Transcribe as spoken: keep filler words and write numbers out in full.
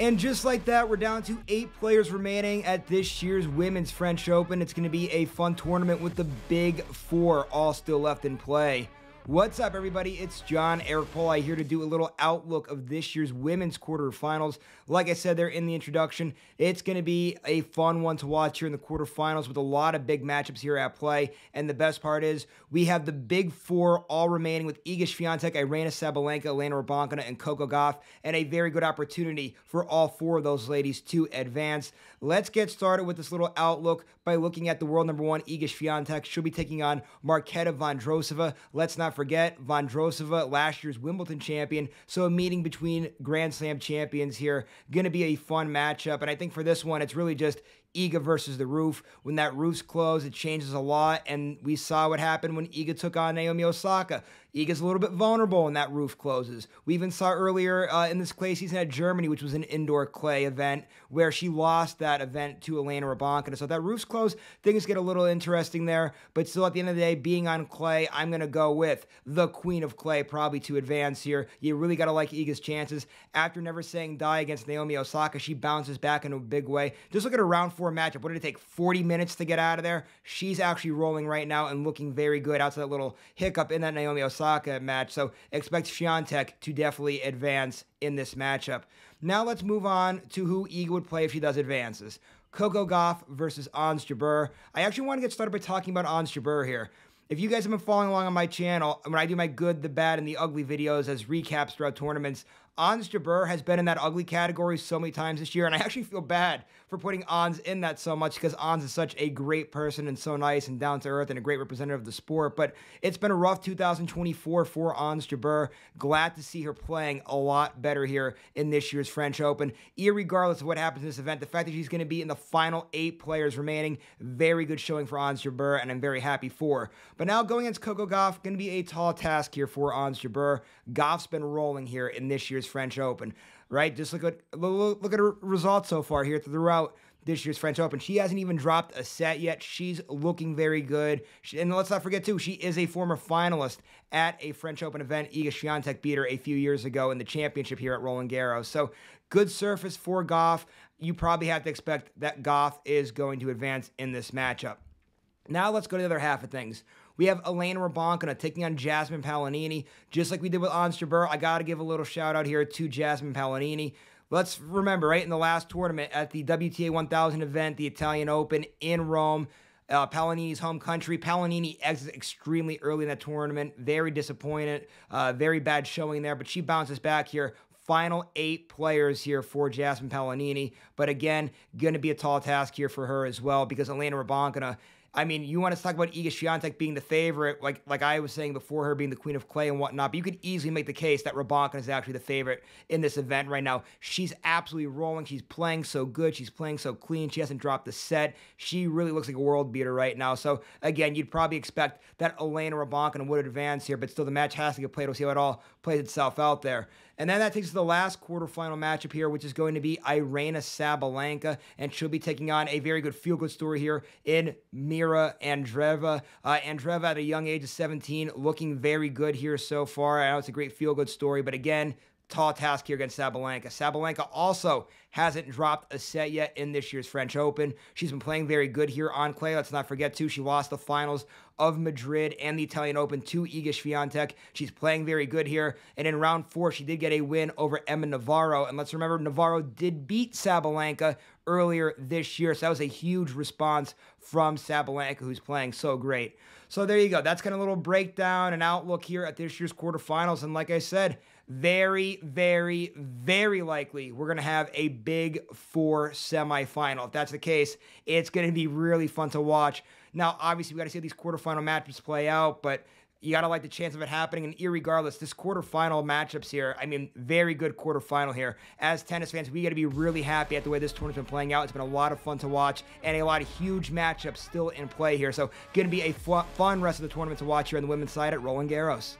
And just like that, we're down to eight players remaining at this year's Women's French Open. It's going to be a fun tournament with the big four all still left in play. What's up, everybody? It's John Eric Poli here to do a little outlook of this year's women's quarterfinals. Like I said there in the introduction, it's going to be a fun one to watch here in the quarterfinals with a lot of big matchups here at play. And the best part is we have the big four all remaining with Iga Swiatek, Aryna Sabalenka, Elena Rybakina, and Coco Gauff, and a very good opportunity for all four of those ladies to advance. Let's get started with this little outlook by looking at the world number one, Iga Swiatek. She'll be taking on Marketa Vondrousova. Let's not forget Vondrousova, last year's Wimbledon champion. So a meeting between Grand Slam champions here, going to be a fun matchup. And I think for this one, it's really just Iga versus the roof. When that roof's closed, it changes a lot, and we saw what happened when Iga took on Naomi Osaka. Iga's a little bit vulnerable when that roof closes. We even saw earlier uh, in this clay season at Germany, which was an indoor clay event, where she lost that event to Elena Rybakina. So if that roof's closed, things get a little interesting there, but still at the end of the day, being on clay, I'm going to go with the queen of clay probably to advance here. You really got to like Iga's chances. After never saying die against Naomi Osaka, she bounces back in a big way. Just look at a round four matchup. What did it take? forty minutes to get out of there? She's actually rolling right now and looking very good outside that little hiccup in that Naomi Osaka match. So expect Swiatek to definitely advance in this matchup. Now let's move on to who Iga would play if she does advances. Coco Gauff versus Ons Jabeur. I actually want to get started by talking about Ons Jabeur here. If you guys have been following along on my channel, when I do my good, the bad, and the ugly videos as recaps throughout tournaments, Ons Jabeur has been in that ugly category so many times this year, and I actually feel bad for putting Ons in that so much because Ons is such a great person and so nice and down-to-earth and a great representative of the sport, but it's been a rough two thousand twenty-four for Ons Jabeur. Glad to see her playing a lot better here in this year's French Open. Irregardless of what happens in this event, the fact that she's going to be in the final eight players remaining, very good showing for Ons Jabeur, and I'm very happy for her. But now going against Coco Gauff, going to be a tall task here for Ons Jabeur. Gauff's been rolling here in this year's French Open, right? Just look at look at her results so far here throughout this year's French Open. She hasn't even dropped a set yet. She's looking very good. She, and let's not forget, too, she is a former finalist at a French Open event. Iga Swiatek beat her a few years ago in the championship here at Roland Garros. So good surface for Gauff. You probably have to expect that Gauff is going to advance in this matchup. Now let's go to the other half of things. We have Elena Rybakina taking on Jasmine Paolini. Just like we did with Ons Jabeur, I got to give a little shout-out here to Jasmine Paolini. Let's remember, right, in the last tournament at the W T A one thousand event, the Italian Open in Rome, uh, Paolini's home country, Paolini exits extremely early in that tournament. Very disappointed, uh, very bad showing there, but she bounces back here. Final eight players here for Jasmine Paolini. But again, going to be a tall task here for her as well because Elena Rybakina, I mean, you want to talk about Iga Swiatek being the favorite, like like I was saying before, her being the queen of clay and whatnot, but you could easily make the case that Rybakina is actually the favorite in this event right now. She's absolutely rolling. She's playing so good. She's playing so clean. She hasn't dropped a set. She really looks like a world beater right now. So, again, you'd probably expect that Elena Rybakina would advance here, but still the match has to get played. We'll see how it all plays itself out there. And then that takes us to the last quarterfinal matchup here, which is going to be Aryna Sabalenka, and she'll be taking on a very good feel-good story here in Mirra Andreeva. Uh, Andreeva at a young age of seventeen, looking very good here so far. I know it's a great feel-good story, but again, tall task here against Sabalenka. Sabalenka also hasn't dropped a set yet in this year's French Open. She's been playing very good here on clay. Let's not forget, too, she lost the finals of Madrid and the Italian Open to Iga Swiatek. She's playing very good here. And in round four, she did get a win over Emma Navarro. And let's remember, Navarro did beat Sabalenka earlier this year. So that was a huge response from Sabalenka, who's playing so great. So there you go. That's kind of a little breakdown and outlook here at this year's quarterfinals. And like I said, very, very, very likely we're going to have a big four semifinal. If that's the case, it's going to be really fun to watch. Now, obviously, we got to see how these quarterfinal matchups play out, but you got to like the chance of it happening. And irregardless, this quarterfinal matchups here, I mean, very good quarterfinal here. As tennis fans, we got to be really happy at the way this tournament's been playing out. It's been a lot of fun to watch and a lot of huge matchups still in play here. So going to be a fun rest of the tournament to watch here on the women's side at Roland Garros.